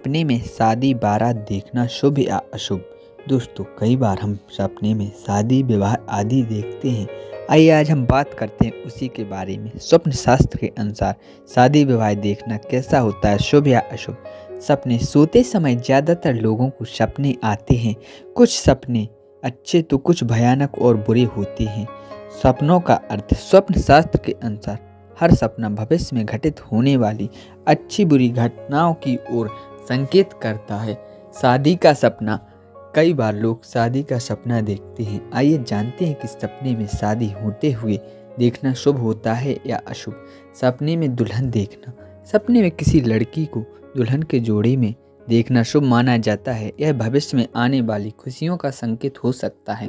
सपने में शादी बारात देखना शुभ या अशुभ। दोस्तों, कई बार हम सपने में शादी विवाह आदि देखते हैं। आइए आज हम बात करते हैं उसी के बारे में। स्वप्न शास्त्र के अनुसार शादी विवाह देखना कैसा होता है, शुभ या अशुभ। सपने सोते समय ज़्यादातर लोगों को सपने आते हैं। कुछ सपने अच्छे तो कुछ भयानक और बुरे होते हैं। सपनों का अर्थ स्वप्न शास्त्र के अनुसार हर सपना भविष्य में घटित होने वाली अच्छी बुरी घटनाओं की ओर संकेत करता है। शादी का सपना, कई बार लोग शादी का सपना देखते हैं। आइए जानते हैं कि सपने में शादी होते हुए देखना शुभ होता है या अशुभ। सपने में दुल्हन देखना, सपने में किसी लड़की को दुल्हन के जोड़े में देखना शुभ माना जाता है। यह भविष्य में आने वाली खुशियों का संकेत हो सकता है।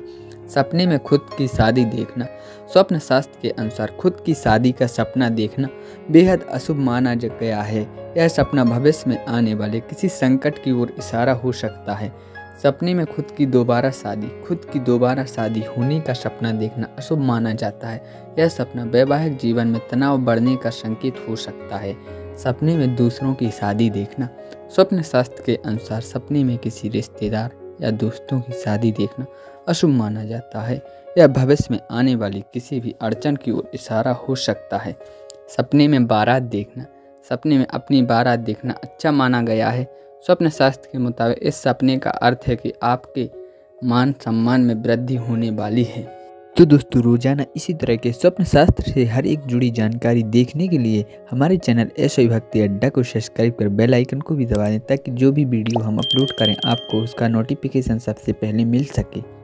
सपने में खुद की शादी देखना, स्वप्न शास्त्र के अनुसार खुद की शादी का सपना देखना बेहद अशुभ माना गया है। यह सपना भविष्य में आने वाले किसी संकट की ओर इशारा हो सकता है। सपने में खुद की दोबारा शादी, होने का सपना देखना अशुभ माना जाता है। यह सपना वैवाहिक जीवन में तनाव बढ़ने का संकेत हो सकता है। सपने में दूसरों की शादी देखना, स्वप्न शास्त्र के अनुसार सपने में किसी रिश्तेदार या दोस्तों की शादी देखना अशुभ माना जाता है। यह भविष्य में आने वाली किसी भी अड़चन की ओर इशारा हो सकता है। सपने में बारात देखना, सपने में अपनी बारात देखना अच्छा माना गया है। स्वप्न शास्त्र के मुताबिक इस सपने का अर्थ है कि आपके मान सम्मान में वृद्धि होने वाली है। तो दोस्तों, रोजाना इसी तरह के स्वप्न शास्त्र से हर एक जुड़ी जानकारी देखने के लिए हमारे चैनल SY भक्ति अड्डा को सब्सक्राइब कर बेल आइकन को भी दबा दें, ताकि जो भी वीडियो हम अपलोड करें आपको उसका नोटिफिकेशन सबसे पहले मिल सके।